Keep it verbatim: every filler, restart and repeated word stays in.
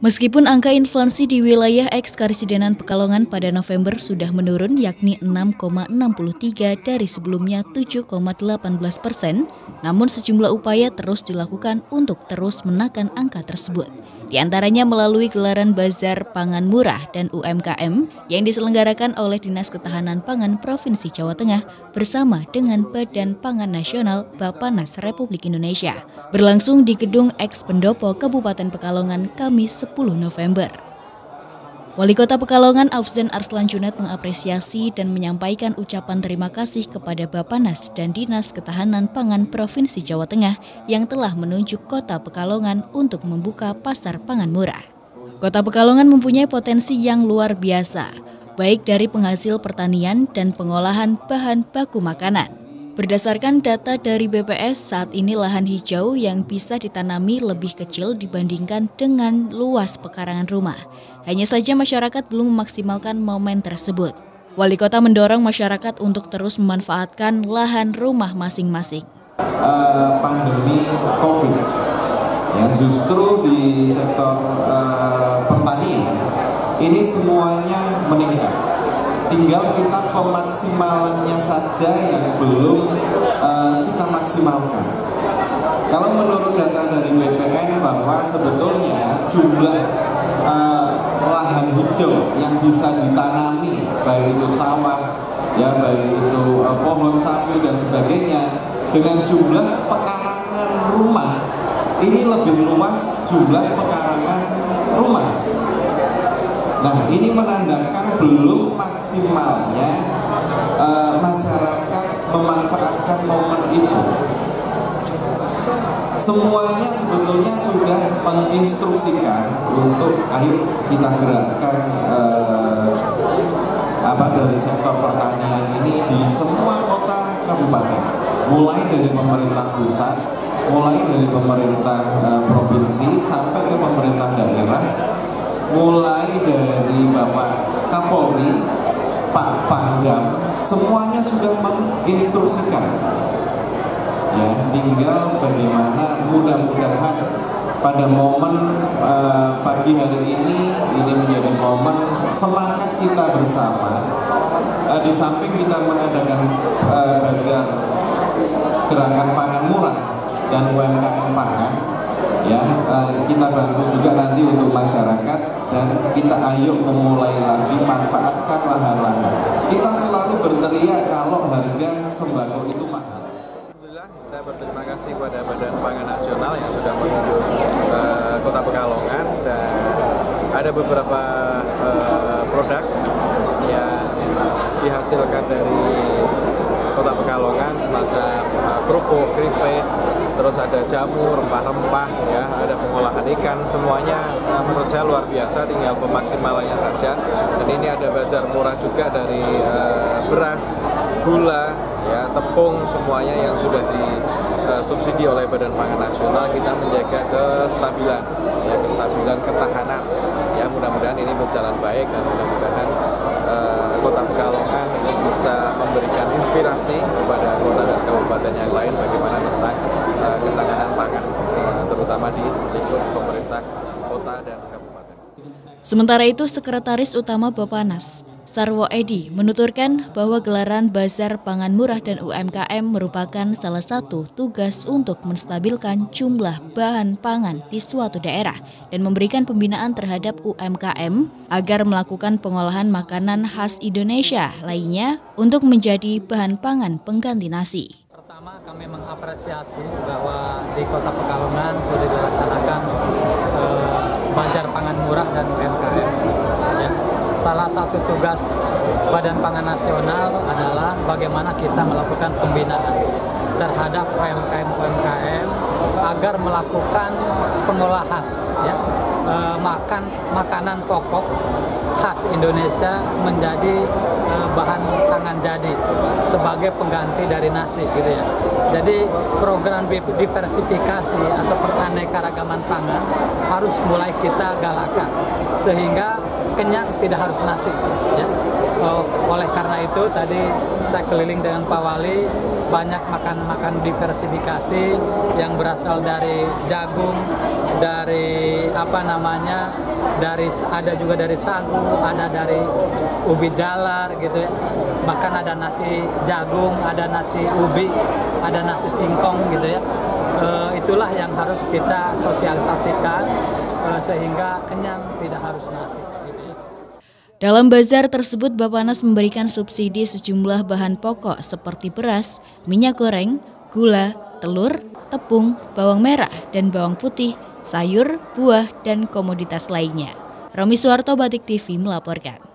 Meskipun angka inflasi di wilayah eks-Karesidenan Pekalongan pada November sudah menurun yakni enam koma enam tiga dari sebelumnya tujuh koma delapan belas persen, namun sejumlah upaya terus dilakukan untuk terus menekan angka tersebut. Di antaranya melalui gelaran bazar pangan murah dan U M K M yang diselenggarakan oleh Dinas Ketahanan Pangan Provinsi Jawa Tengah bersama dengan Badan Pangan Nasional Bapanas Republik Indonesia. Berlangsung di Gedung Eks Pendopo Kabupaten Pekalongan Kamis sepuluh November. Wali Kota Pekalongan Afzan Arslan Junet mengapresiasi dan menyampaikan ucapan terima kasih kepada Bapanas dan Dinas Ketahanan Pangan Provinsi Jawa Tengah yang telah menunjuk Kota Pekalongan untuk membuka pasar pangan murah. Kota Pekalongan mempunyai potensi yang luar biasa, baik dari penghasil pertanian dan pengolahan bahan baku makanan. Berdasarkan data dari B P S, saat ini lahan hijau yang bisa ditanami lebih kecil dibandingkan dengan luas pekarangan rumah. Hanya saja masyarakat belum memaksimalkan momen tersebut. Wali Kota mendorong masyarakat untuk terus memanfaatkan lahan rumah masing-masing. Uh, pandemi COVID yang justru di sektor uh, pertanian ini semuanya meningkat. Tinggal kita pemaksimalannya saja yang belum uh, kita maksimalkan. Kalau menurut data dari B P N bahwa sebetulnya jumlah uh, lahan hijau yang bisa ditanami, baik itu sawah, ya baik itu uh, pohon sapi dan sebagainya, dengan jumlah pekarangan rumah ini lebih luas jumlah pekarangan rumah. Nah, ini menandakan belum maksimalnya uh, masyarakat memanfaatkan momen itu. Semuanya sebetulnya sudah menginstruksikan untuk ayo kita gerakkan uh, apa dari sektor pertanian ini di semua kota kabupaten, mulai dari pemerintah pusat, mulai dari pemerintah uh, provinsi sampai ke pemerintah daerah. Mulai dari Bapak Kapolri, Pak Pangdam, semuanya sudah menginstruksikan. Ya, tinggal bagaimana mudah-mudahan pada momen eh, pagi hari ini, ini menjadi momen semangat kita bersama. Eh, di samping kita mengadakan eh, bazar gerakan pangan murah dan U M K M pangan, ya eh, kita bantu juga nanti untuk masyarakat. Dan kita ayo memulai lagi manfaatkan lahan-lahan. Kita selalu berteriak kalau harga sembako itu mahal. Alhamdulillah, kita berterima kasih kepada Badan Pangan Nasional yang sudah menunjuk uh, Kota Pekalongan, dan ada beberapa uh, produk yang dihasilkan dari Kota Pekalongan semacam uh, kerupuk, keripik, terus ada jamu, rempah-rempah, ya, ada pengolahan ikan, semuanya nah, menurut saya luar biasa, tinggal pemaksimalannya saja. Dan ini ada bazar murah juga dari uh, beras, gula, ya, tepung, semuanya yang sudah disubsidi uh, oleh Badan Pangan Nasional. Kita menjaga kestabilan, ya, kestabilan, ketahanan. Ya, mudah-mudahan ini berjalan baik dan mudah-mudahan uh, Kota Pekalongan ini bisa memberikan inspirasi kepada kota dan kabupaten yang lain bagaimana tentang uh, ketahanan pangan, uh, terutama di lingkup pemerintah kota dan kabupaten. Sementara itu, Sekretaris Utama Bapanas, Sarwo Edi, menuturkan bahwa gelaran bazar pangan murah dan U M K M merupakan salah satu tugas untuk menstabilkan jumlah bahan pangan di suatu daerah dan memberikan pembinaan terhadap U M K M agar melakukan pengolahan makanan khas Indonesia lainnya untuk menjadi bahan pangan pengganti nasi. Pertama, kami mengapresiasi bahwa di Kota Pekalongan sudah dilaksanakan eh, bazar pangan murah dan U M K M. Salah satu tugas Badan Pangan Nasional adalah bagaimana kita melakukan pembinaan terhadap U M K M U M K M agar melakukan pengolahan, ya, e, makan makanan pokok khas Indonesia menjadi e, bahan pangan jadi sebagai pengganti dari nasi, gitu ya. Jadi program diversifikasi atau keanekaragaman pangan harus mulai kita galakan sehingga kenyang tidak harus nasi, ya. Oleh karena itu tadi saya keliling dengan Pak Wali, banyak makan-makan diversifikasi yang berasal dari jagung, dari apa namanya, dari ada juga dari sagu, ada dari ubi jalar gitu ya. Bahkan ada nasi jagung, ada nasi ubi, ada nasi singkong gitu ya. E, itulah yang harus kita sosialisasikan e, sehingga kenyang tidak harus nasi. Dalam bazar tersebut, Bapanas memberikan subsidi sejumlah bahan pokok seperti beras, minyak goreng, gula, telur, tepung, bawang merah dan bawang putih, sayur, buah, dan komoditas lainnya. Romi Suwarto, Batik T V melaporkan.